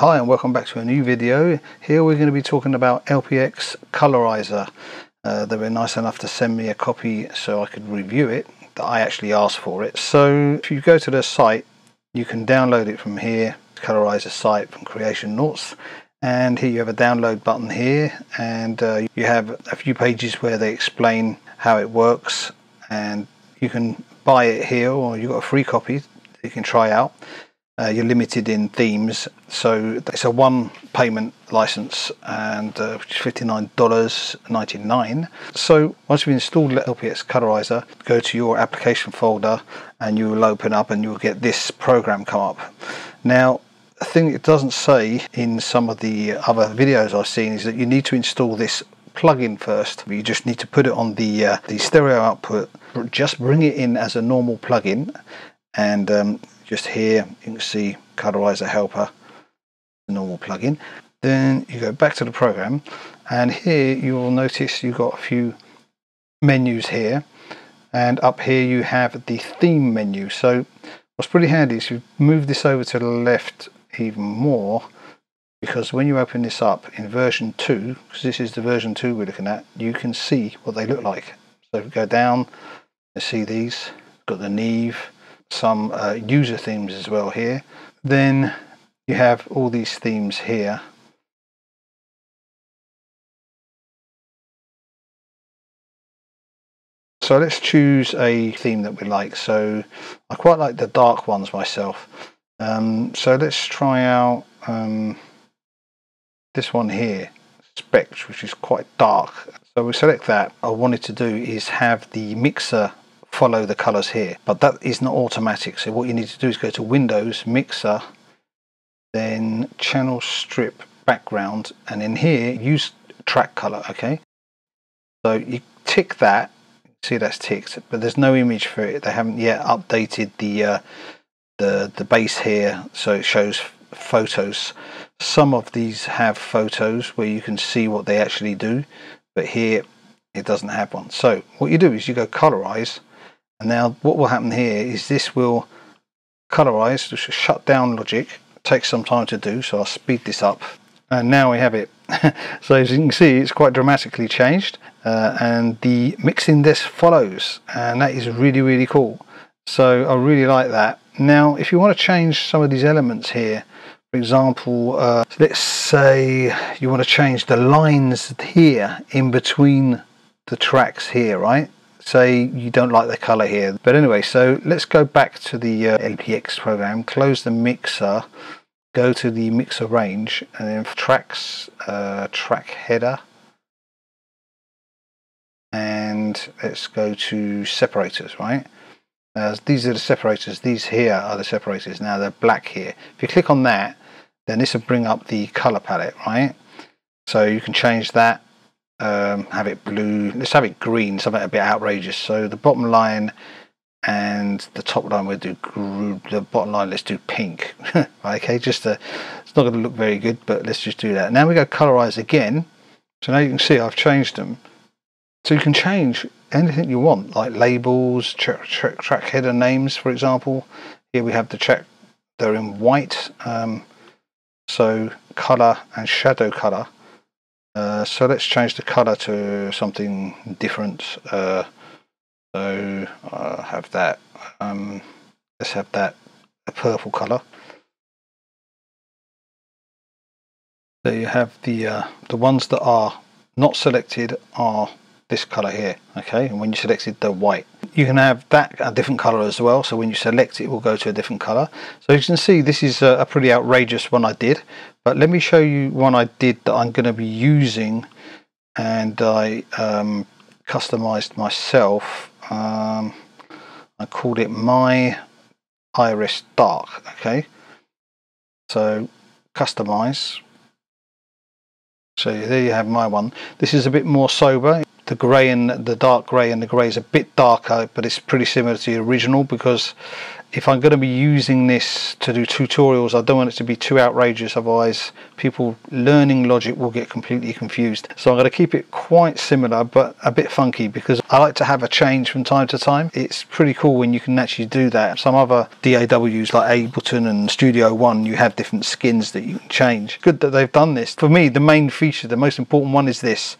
Hi and welcome back to a new video. Here we're going to be talking about LPX Colorizer. They were nice enough to send me a copy so I could review it, that I actually asked for it. So if you go to their site, you can download it from here, Colorizer site from Creationauts. And here you have a download button here, and you have a few pages where they explain how it works, and you can buy it here, or you've got a free copy that you can try out. You're limited in themes, so it's a one payment license, and which is $59.99. so once you've installed LPX Colorizer, go to your application folder and you will open up and you'll get this program come up. Now, a thing it doesn't say in some of the other videos I've seen is that you need to install this plugin first. You just need to put it on the stereo output, just bring it in as a normal plugin, and just here you can see Colorizer helper, the normal plugin. Then you go back to the program, and here you will notice you've got a few menus here, and up here you have the theme menu. So what's pretty handy is you move this over to the left even more, because when you open this up in version 2, because this is the version 2 we're looking at, you can see what they look like. So if we go down, you see these, got the Neve, some user themes as well here. Then you have all these themes here, so let's choose a theme that we like. So I quite like the dark ones myself, so let's try out this one here, Spectre, which is quite dark, so we select that. I wanted to do is have the mixer follow the colors here, but that is not automatic. So what you need to do is go to Windows, Mixer, then Channel Strip Background, and in here use track color. Okay, so you tick that, see that's ticked, but there's no image for it. They haven't yet updated the base here, so it shows photos. Some of these have photos where you can see what they actually do, but here it doesn't have one. So what you do is you go colorize. And now what will happen here is this will colorize, which will shut down logic. It takes some time to do, so I'll speed this up. And now we have it. So as you can see, it's quite dramatically changed. And the mixing this follows, and that is really, really cool. So I really like that. Now, if you want to change some of these elements here, for example, let's say you want to change the lines here in between the tracks here, right? Say you don't like the color here, but anyway, so let's go back to the LPX program, close the mixer, go to the mixer range, and then tracks, track header, and let's go to separators, right? These are the separators. These here are the separators. Now they're black here. If you click on that, then this will bring up the color palette, right? So you can change that. Have it blue, let's have it green, something a bit outrageous. So the bottom line and the top line, we'll do the bottom line, let's do pink. Okay, just it's not going to look very good, but let's just do that. Now we go colorize again, so now you can see I've changed them. So you can change anything you want, like labels, track header names, for example. Here we have the track, they're in white, so color and shadow color. So let's change the color to something different. So I'll have that. Let's have that a purple color. So you have the ones that are not selected are this color here. Okay, and when you selected the white, you can have that a different color as well. So when you select it, will go to a different color. So you can see this is a pretty outrageous one I did, but let me show you one I did that I'm going to be using, and I customized myself. I called it My Iris Dark. Okay, so customize. So there you have my one. This is a bit more sober. The grey and the dark grey, and the grey is a bit darker, but it's pretty similar to the original because if I'm going to be using this to do tutorials, I don't want it to be too outrageous, otherwise people learning Logic will get completely confused. So I'm going to keep it quite similar but a bit funky, because I like to have a change from time to time. It's pretty cool when you can actually do that. Some other DAWs like Ableton and Studio One, you have different skins that you can change. Good that they've done this. For me, the main feature, the most important one is this.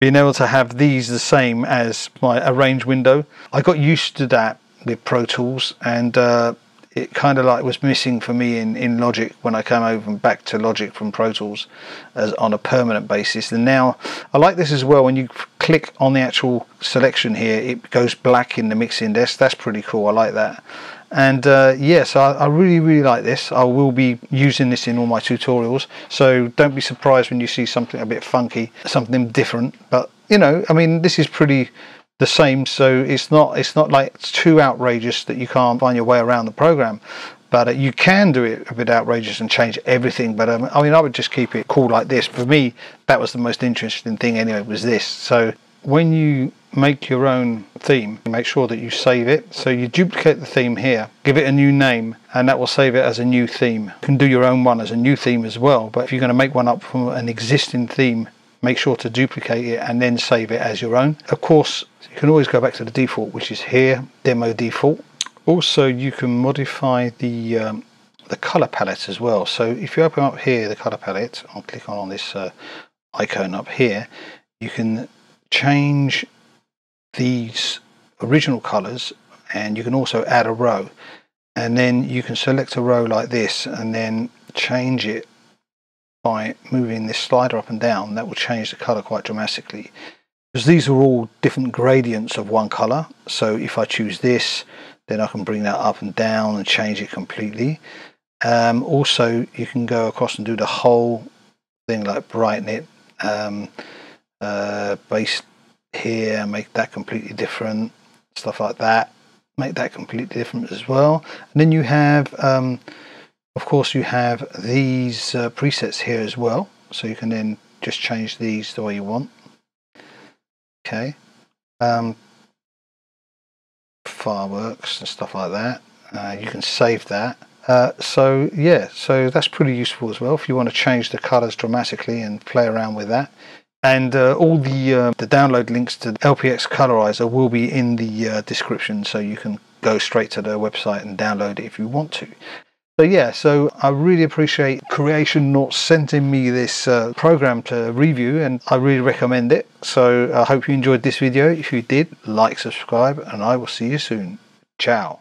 Being able to have these the same as my arrange window. I got used to that with Pro Tools, and it kind of like was missing for me in Logic when I came over and back to Logic from Pro Tools as on a permanent basis. And now I like this as well. When you click on the actual selection here, it goes black in the mixing desk. That's pretty cool. I like that. And yes, I really like this. I will be using this in all my tutorials, so don't be surprised when you see something a bit funky, something different. But you know, I mean, this is pretty the same, so it's not like too outrageous that you can't find your way around the program. But you can do it a bit outrageous and change everything. But I mean, I would just keep it cool like this. For me, that was the most interesting thing anyway, was this. So when you make your own theme, make sure that you save it. So you duplicate the theme here, give it a new name, and that will save it as a new theme. You can do your own one as a new theme as well, but if you're going to make one up from an existing theme, make sure to duplicate it and then save it as your own. Of course, you can always go back to the default, which is here, demo default. Also, you can modify the color palette as well. So if you open up here, the color palette, I'll click on this icon up here, you can change these original colors, and you can also add a row, and then you can select a row like this and then change it by moving this slider up and down. That will change the color quite dramatically, because these are all different gradients of one color. So if I choose this, then I can bring that up and down and change it completely. Also, you can go across and do the whole thing, like brighten it, base here, make that completely different, stuff like that, make that completely different as well. And then you have of course you have these presets here as well, so you can then just change these the way you want. Okay, fireworks and stuff like that, you can save that. So yeah, so that's pretty useful as well if you want to change the colors dramatically and play around with that. And all the download links to LPX Colorizer will be in the description, so you can go straight to their website and download it if you want to. So yeah, so I really appreciate Creationauts sending me this program to review, and I really recommend it. So I hope you enjoyed this video. If you did, like, subscribe, and I will see you soon. Ciao.